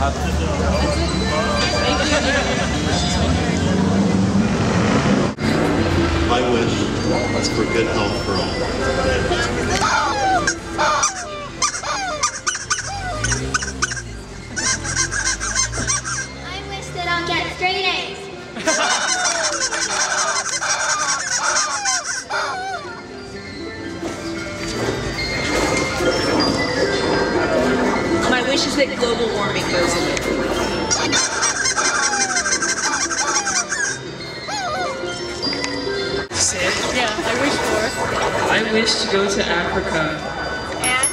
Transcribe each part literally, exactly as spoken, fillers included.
have it. My wish is for good health for all. My wish is that global warming goes away. Sick. Yeah, I wish for. I wish to go to Africa. And?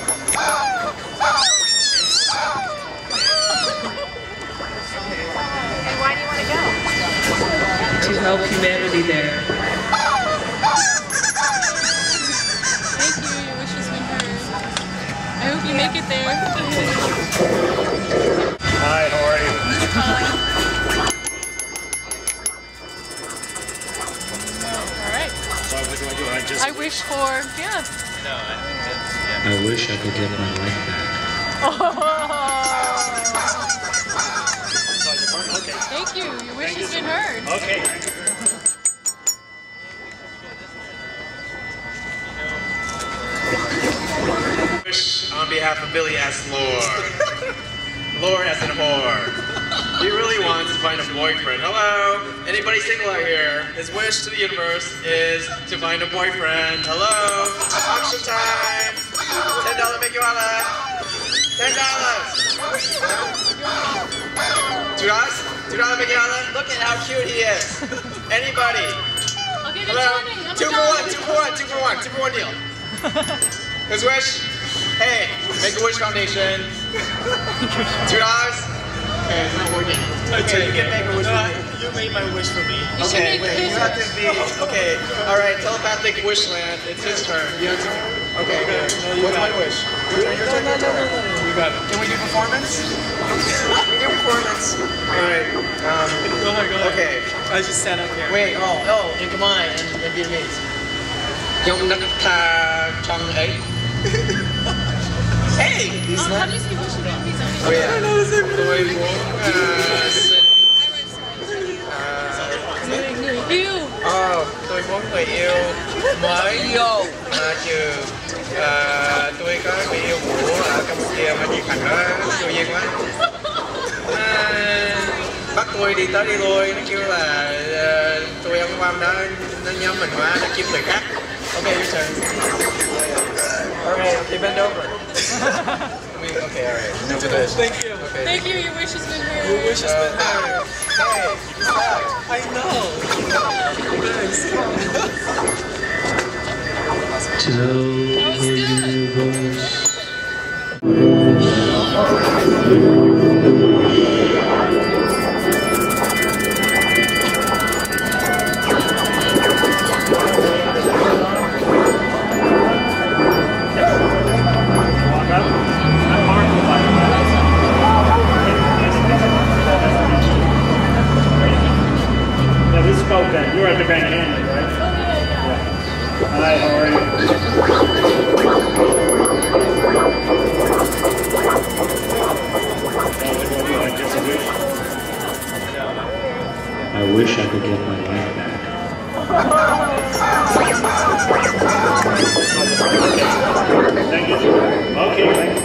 And why do you want to go? To help humanity there. Thank you, your wish has been heard. I hope you make it there. Hi, how are you? Uh, Alright. I, just... I wish for, yeah. No, I think that's, yeah. I wish I could get my life back. Oh! Okay. Thank you, your wish Thank has you. been heard. Okay. On behalf of Billy S. Lore. Lore as an whore. He really wants to find a boyfriend. Hello? Anybody single out here? His wish to the universe is to find a boyfriend. Hello? Auction time! ten dollar Miguala! ten dollars! two dollars? two dollars Miguala? Look at how cute he is! Anybody? Hello? Two for one, two for one, two for one, two for one deal. His wish? Hey, Make-A-Wish Foundation. Two dollars. Okay, it's not working. Okay, you can make a wish. No, for me. You made my wish for me. You okay, wait. You have to be. Okay, all right. Telepathic wishland. It's his turn. You have to. Okay. okay. No, What's my it. wish? Your turn. Your turn. No, no, no, no. You got it. Can we do performance? We do performance. All right. Um, oh my God. Okay. I just sat up here. Wait. Oh, oh, and come on, and, and be amazed. Yong Nak Ta Chang Ei. Hey! He's um, not... How do you say wish again? Please don't. Oh, yeah. I don't know the same thing. Uh, ew. Oh, tôi muốn người yêu mới. Từ tôi có người yêu cũ ở Campuchia mà nhiệt thành đó, tôi duyên quá. Bắt tôi đi tới đi lui, nó kêu là tôi ông Quam đó, nó nhắm mình quá, nó kiếm người khác. Okay, your turn. Alright, okay, bend over. I mean, okay, alright. No Thank you. Okay. Thank you, your wish has been heard. Your wish has been heard. Hey, stop. I know. Thanks. To the Then. You were at the bank annually, right? Oh, yeah, yeah. Yeah. Hi, how are you? I wish I could get my life back. Thank you. Okay, thank you.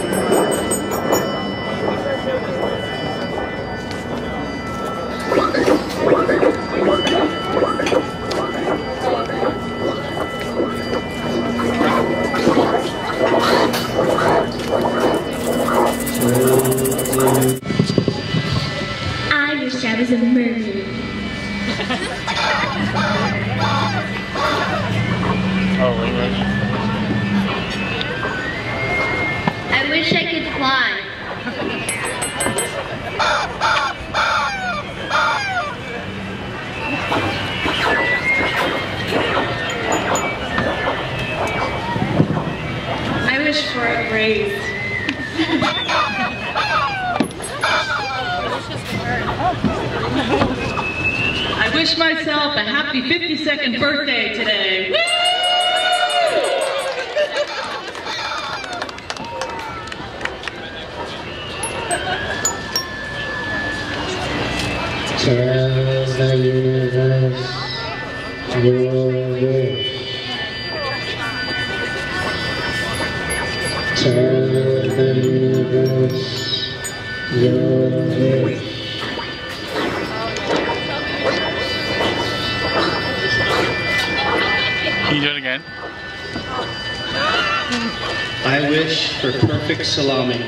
I wish I was a mermaid. Oh, English. I wish I could fly. I wish for a raise. I wish myself a happy fifty-second birthday today. Woo! Tell the universe your wish. Tell the universe your wish. Can you do it again? I wish for perfect salami.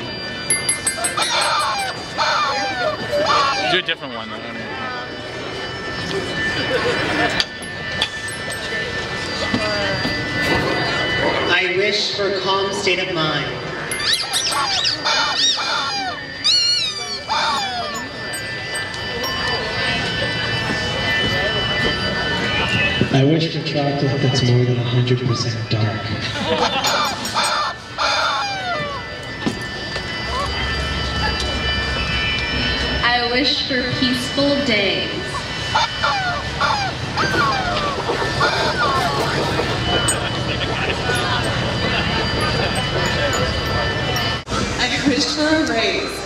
Do a different one though. I wish for a calm state of mind. I wish for chocolate that's more than one hundred percent dark. I wish for peaceful days. I wish for a raise.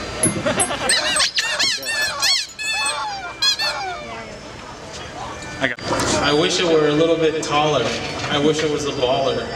I got it. I wish it were a little bit taller. I wish it was a baller.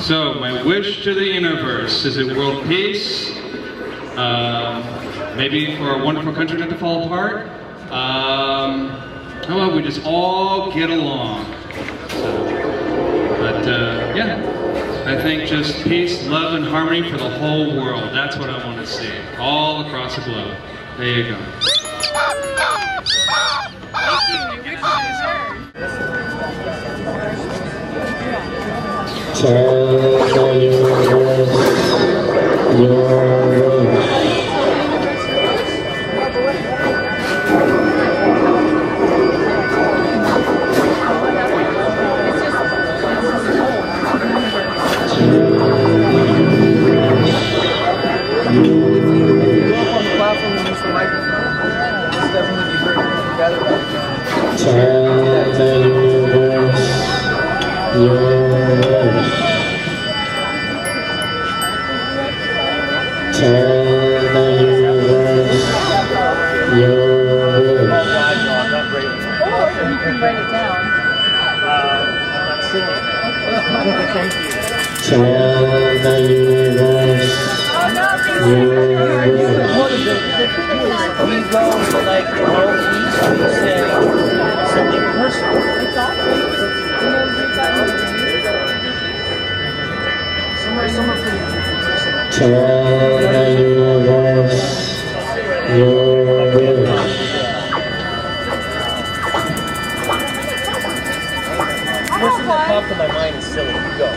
So, my wish to the universe is a world peace, um, maybe for our wonderful country not to fall apart. Um, how about we just all get along? So, but, uh, yeah, I think just peace, love, and harmony for the whole world. That's what I want to see, all across the globe. There you go. Tell the universe your wish. Tell the universe your wish. Thank you. Tell the universe. Oh, no, you we go for like the whole week and we say something personal. Somewhere, somewhere for you. Tell the universe. Your wish. Where's the my mind is silly. Go.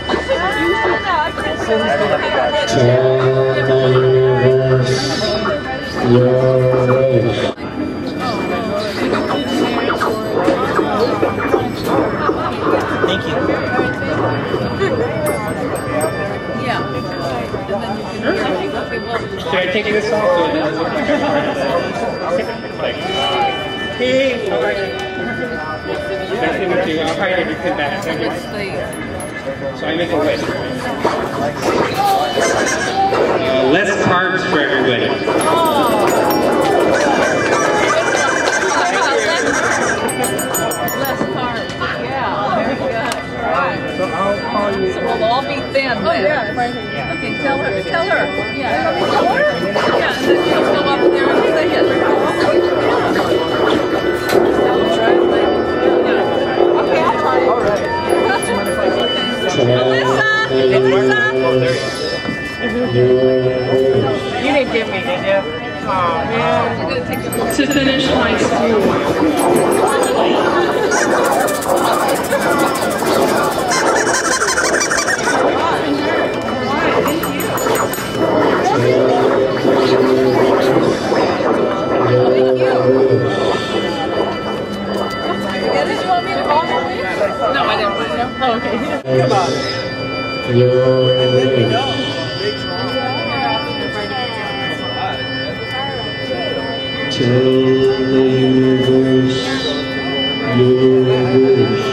Thank you. Yeah. Should I take this off? Hey, how are you? That's what we do. I'll probably never put that. So I make a list. Uh, less cards for everybody. Less cards. Yeah, very good. Right. So I'll call you. So we'll all be thin. Oh, yeah. yeah. Okay, tell her. Tell her. Yeah. Tell her? Yeah, and then she'll come up there and say yes. Yeah. Alyssa! Alyssa! You didn't give me, did you? Oh, man. To finish my school. Thank you. Did you want me to call you? No, I didn't. Oh, okay. Come on. And then we go. Big trial. Tell the universe your wish.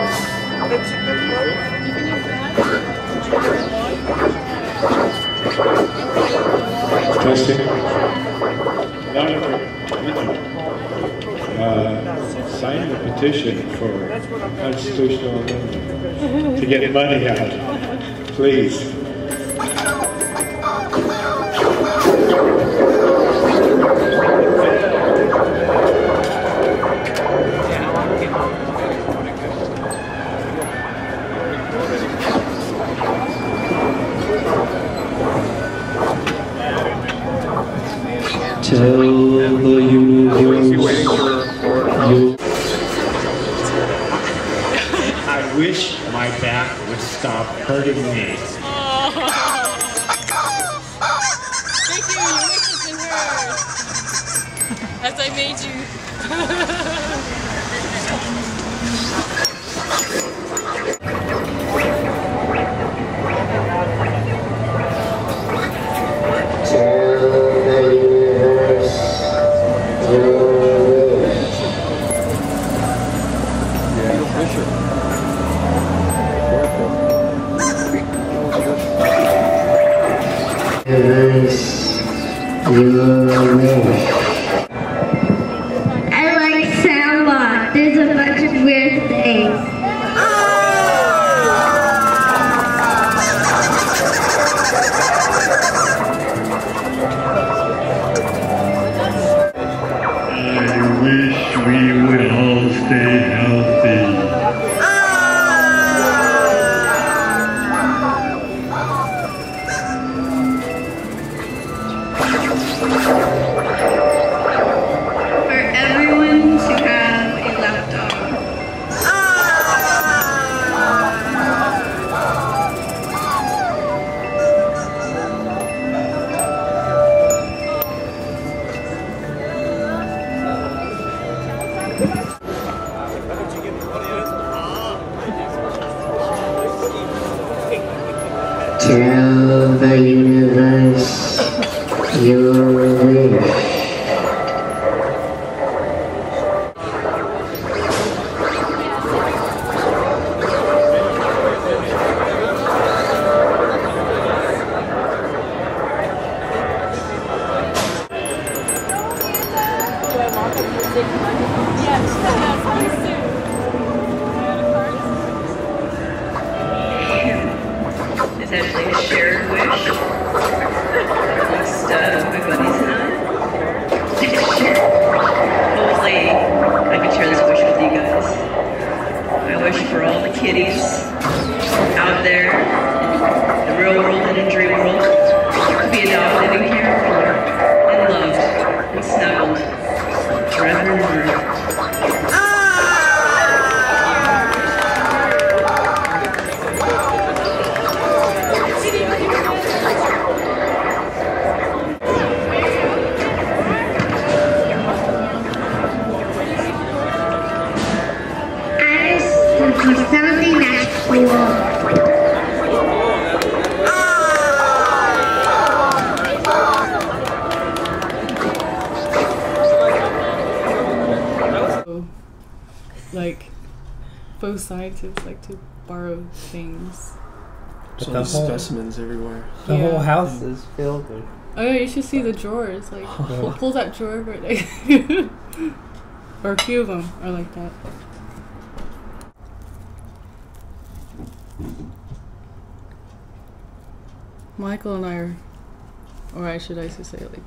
You can use that. Testing. Uh, sign the petition for constitutional amendment to get money out, please. Tell the universe you. I wish my back would stop hurting me. Oh. Thank you, your wishes and hers. As I made you. Tell the universe. I like sound a lot. There's a bunch of weird things. I wish we would all stay healthy. Tell the universe your wish. World and in dream world to be adopted and cared for and loved. both sides. It's like to borrow things. But so the whole, specimens everywhere. The yeah. whole house is filled with. Oh yeah, you should see the drawers. Like, pull, pull that drawer over it. Or a few of them are like that. Michael and I are, or I should I should say, like,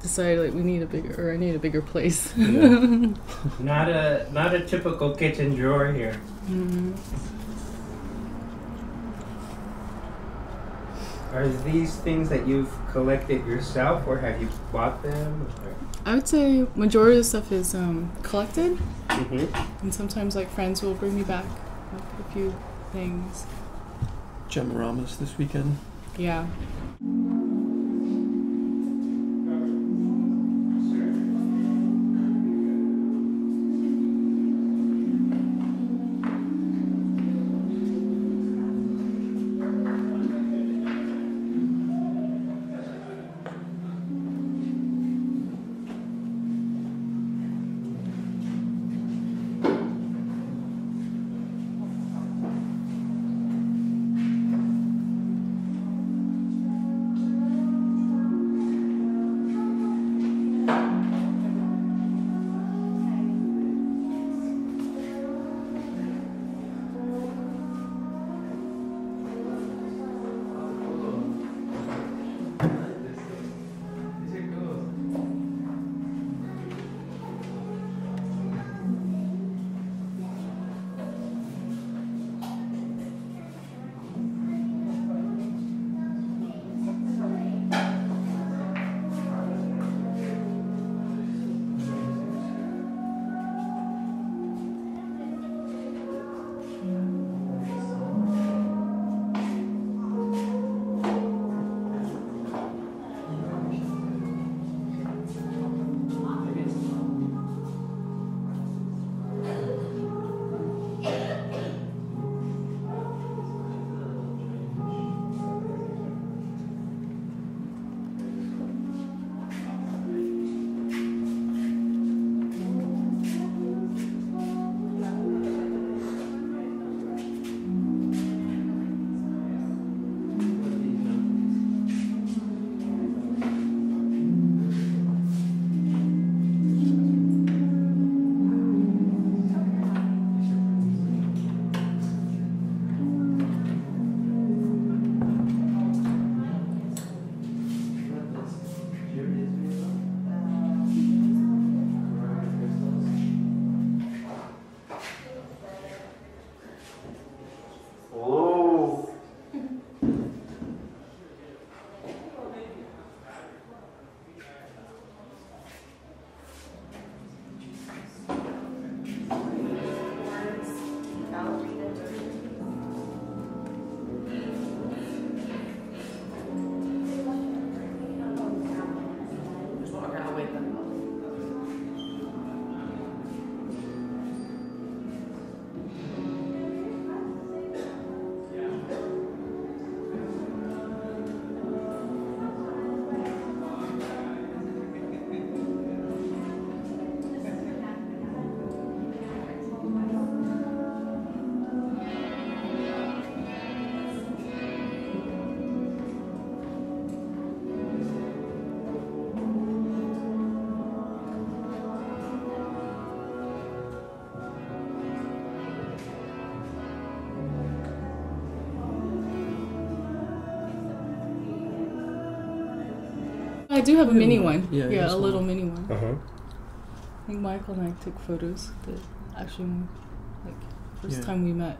decided like we need a bigger, or I need a bigger place. Yeah. Not a not a typical kitchen drawer here. Mm-hmm. Are these things that you've collected yourself, or have you bought them? Or? I would say majority of the stuff is um, collected, mm-hmm. and sometimes like friends will bring me back like, a few things. Gemoramas this weekend. Yeah. I do have a mini one. Yeah, yeah, yeah a little one. mini one. Uh-huh. I think Michael and I took photos the actually like first yeah. time we met.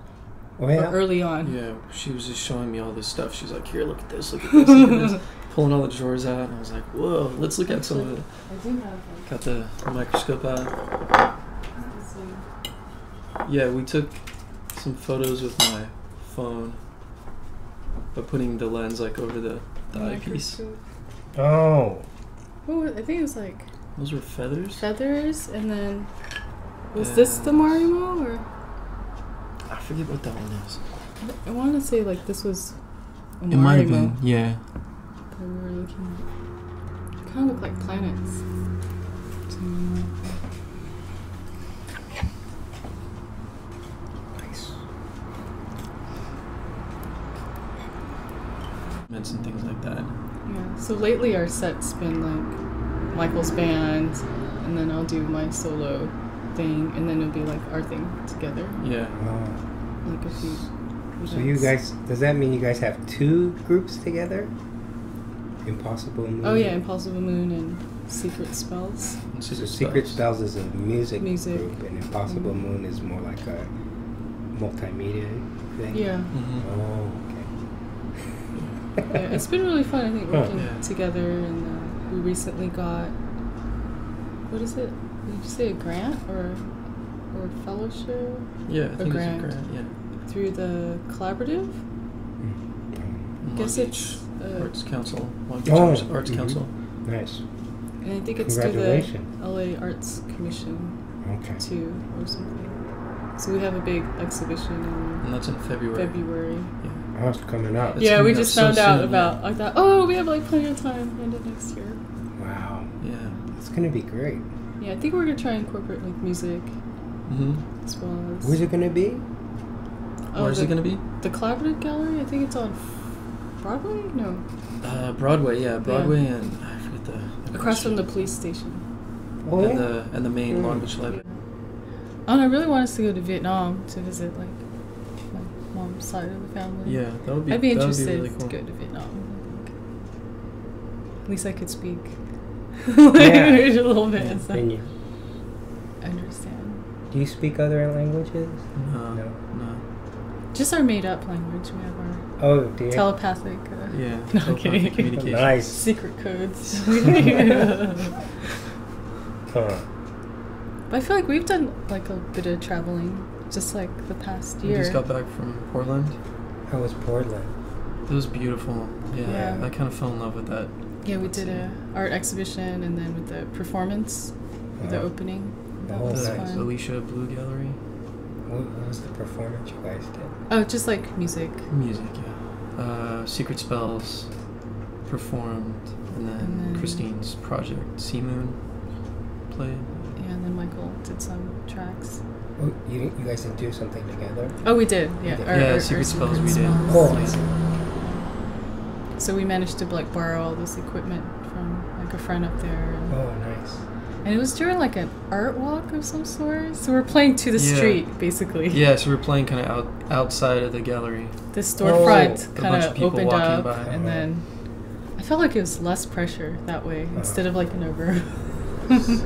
Oh, yeah. Or early on. Yeah, she was just showing me all this stuff. She's like, "Here, look at this, look at this, look at this." Pulling all the drawers out, and I was like, "Whoa, let's look at some of it." I do have like, got the microscope out. Yeah, we took some photos with my phone by putting the lens like over the, the eyepiece. Oh. Ooh, I think it was like... Those were feathers? Feathers, and then... Was yeah. this the Mario, or...? I forget what that one is. I, I want to say, like, this was a Mario. It might have been, yeah. That we were looking at. It kind of looked like planets. So, events and things like that. Yeah, so lately our set's been like Michael's band, and then I'll do my solo thing, and then it'll be like our thing together. Yeah. Wow. Like a few events. So you guys, does that mean you guys have two groups together? Impossible Moon? Oh yeah, Impossible Moon and Secret Spells. And Secret so Secret Spells. Spells is a music, music. group, and Impossible mm-hmm. Moon is more like a multimedia thing? Yeah. Mm-hmm. Oh. Yeah, it's been really fun, I think, working huh. together, and uh, we recently got, what is it? Did you say a grant or or a fellowship? Yeah, I or think grant. it's a grant, yeah. Through the Collaborative? Mm-hmm. I guess it's... Uh, Arts Council. Long Beach oh, Arts, Arts mm-hmm. Council. Nice. And I think it's through the L A Arts Commission, okay. too, or something. So we have a big exhibition in... And that's in February. February. Yeah. It's coming up. It's yeah, coming we just found so out soon, about. Yeah. I thought, oh, we have like plenty of time into next year. Wow. Yeah, it's gonna be great. Yeah, I think we're gonna try and incorporate like music mm-hmm. as well as. Where's it gonna be? Oh, Where's the, it gonna be? The Collaborative Gallery. I think it's on Broadway. No. Uh, Broadway. Yeah, Broadway yeah. and I forget the. the Across from the police station. Oh. And the and the main mm-hmm. Long Beach Library. Oh, and I really want us to go to Vietnam to visit like. Mom's side of the family. Yeah, that would be. I'd be interested be really cool. to go to Vietnam. At least I could speak language yeah. a little bit. Yeah, so. And you understand. Do you speak other languages? No, no, no. Just our made-up language. We have our oh dear. telepathic. Uh, yeah, no, telepathic okay. communication. Nice secret codes. Huh. But I feel like we've done like a bit of traveling. Just like the past year. I just got back from Portland. How was Portland? It was beautiful. Yeah, yeah. I kind of fell in love with that. Yeah, we did a art exhibition and then with the performance, oh. the opening. That oh, was nice. Alicia Blue Gallery. What was the performance you guys did? Oh, just like music. Music, yeah. Uh, Secret Spells performed, and then, and then Christine's project, Sea Moon, played. Yeah, and then Michael did some tracks. Oh, you, you guys didn't do something together? Oh, we did, yeah. Our, yeah, our, Secret our Spells we did. Cool. Yeah. So we managed to like borrow all this equipment from like a friend up there. And, oh, nice. And it was during like an art walk of some sort. So we're playing to the yeah. street, basically. Yeah, so we're playing kind of out, outside of the gallery. The storefront oh, kind of opened up. By. And oh. then I felt like it was less pressure that way oh. instead of like an Uber. Thank you.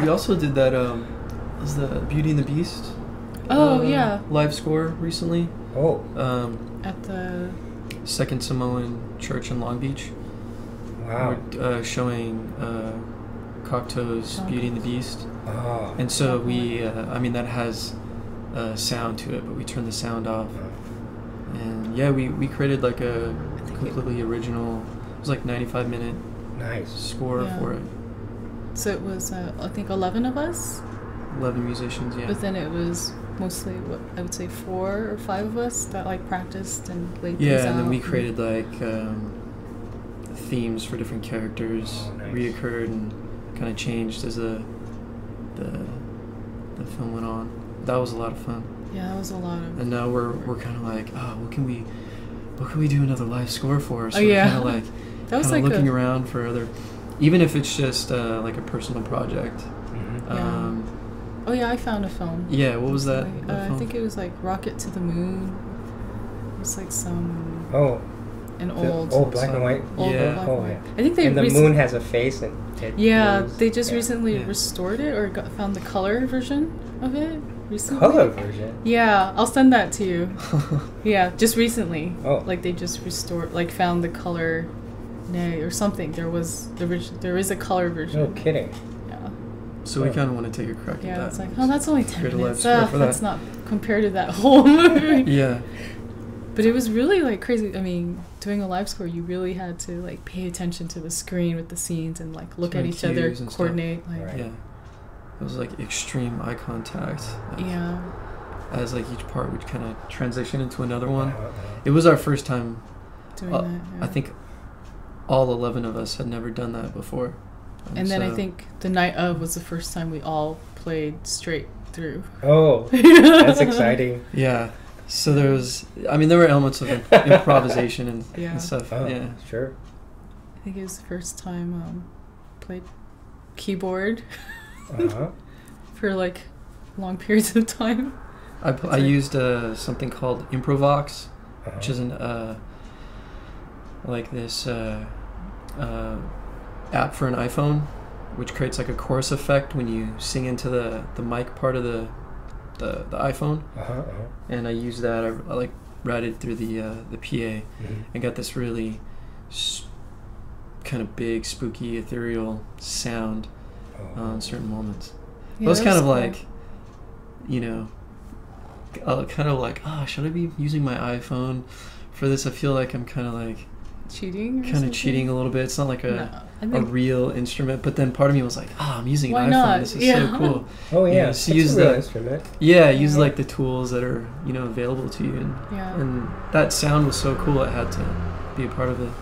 we also did that. Um, was the Beauty and the Beast? Oh uh, yeah. Live score recently. Oh. Um, At the Second Samoan Church in Long Beach. Wow. We're uh, showing uh, Cocteau's oh. Beauty and the Beast. Oh. And so we, uh, I mean, that has uh, sound to it, but we turned the sound off. And yeah, we, we created like a completely original. It was like ninety-five minute. Nice score yeah. for it. So it was, uh, I think, eleven of us. Eleven musicians, yeah. But then it was mostly, what I would say, four or five of us that like practiced and laid yeah, things out. Yeah, and then we created like um, themes for different characters, oh, nice. reoccurred and kind of changed as the the the film went on. That was a lot of fun. Yeah, that was a lot of. And now we're we're kind of like, oh, what can we, what can we do another live score for? So oh, yeah. Kind of like. That was like looking a, around for other, even if it's just uh, like a personal project. Mm-hmm. um, yeah. Oh yeah, I found a film. Yeah, what was that? Like, that uh, I think it was like Rocket to the Moon. It was like some. Oh. An old. Old black and white. Old yeah. Black oh, yeah. I think they. And the moon has a face and. It yeah, moves. They just yeah. recently yeah. restored it or got, found the color version of it recently. Color version. Yeah, I'll send that to you. Yeah, just recently. Oh. Like they just restored, like found the color. Nay, or something. There was the there is a color version. No kidding. Yeah. So we kind of want to take a crack yeah, at that. Yeah, it's like, oh, that's only ten minutes. Uh, that. That's not compared to that whole movie. Yeah. But it was really like crazy. I mean, doing a live score, you really had to like pay attention to the screen with the scenes and like look Some at each other, coordinate. Like, right. Yeah. It was like extreme eye contact. As, yeah. As like each part would kind of transition into another one. It was our first time. Doing uh, that. Yeah. I think. All eleven of us had never done that before. And, and then so I think the night of was the first time we all played straight through. Oh, that's exciting. Yeah. So there was, I mean, there were elements of imp improvisation and, yeah. and stuff. Oh, yeah, sure. I think it was the first time um played keyboard uh-huh. for like long periods of time. I, pl I like used uh, something called Improvox, uh-huh. which is an, uh, like this, uh, Uh, app for an iPhone, which creates like a chorus effect when you sing into the the mic part of the the, the iPhone. Uh-huh, uh-huh. And I used that. I, I like routed through the uh, the P A mm-hmm. and got this really kind of big, spooky, ethereal sound oh. uh, in certain moments. Yeah, it was kind was of cool. like, you know, uh, kind of like, oh, should I be using my iPhone for this? I feel like I'm kind of like. Cheating, kind of cheating a little bit. It's not like a no, a real instrument, but then part of me was like, "Ah, oh, I'm using an iPhone. Not? This is yeah. so cool." Oh yeah, you know, so use a real the instrument. Yeah, use yeah. like the tools that are you know available to you, and yeah. and that sound was so cool. I had to be a part of it.